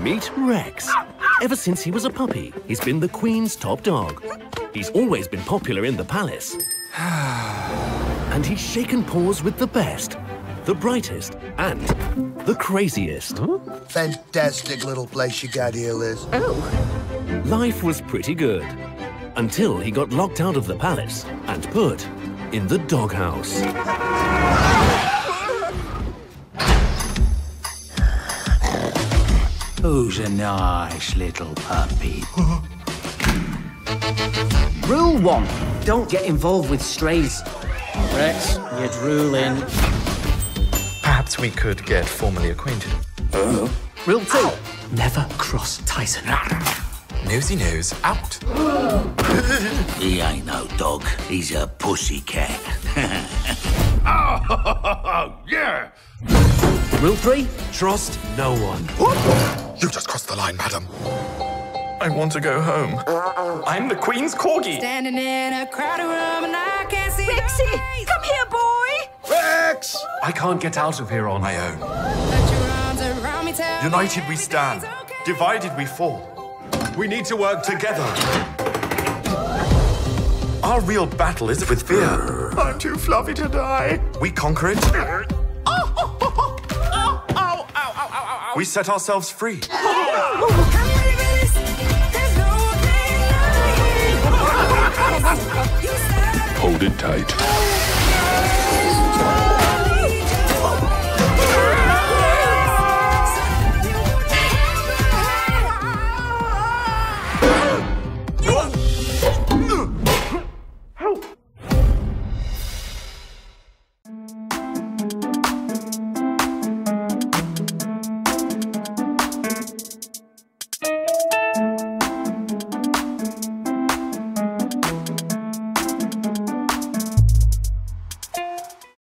Meet Rex. Ever since he was a puppy, he's been the Queen's top dog. He's always been popular in the palace. And he's shaken paws with the best, the brightest, and the craziest. Fantastic little place you got here, Liz. Oh. Life was pretty good, until he got locked out of the palace and put in the doghouse. Who's a nice little puppy? Rule 1, don't get involved with strays. Rex, you're drooling. Perhaps we could get formally acquainted. Rule 2, ow. Never cross Tyson. Nosy nose out. He ain't no dog, he's a pussycat. Oh, yeah! Rule 3, trust no one. You just crossed the line, madam. I want to go home. I'm the Queen's Corgi. Standing in a crowded room and I can't see. Rexy, come here, boy. Rex! I can't get out of here on my own. United we stand, divided we fall. We need to work together. Our real battle is with fear. I'm too fluffy to die. We conquer it. We set ourselves free. Hold it tight.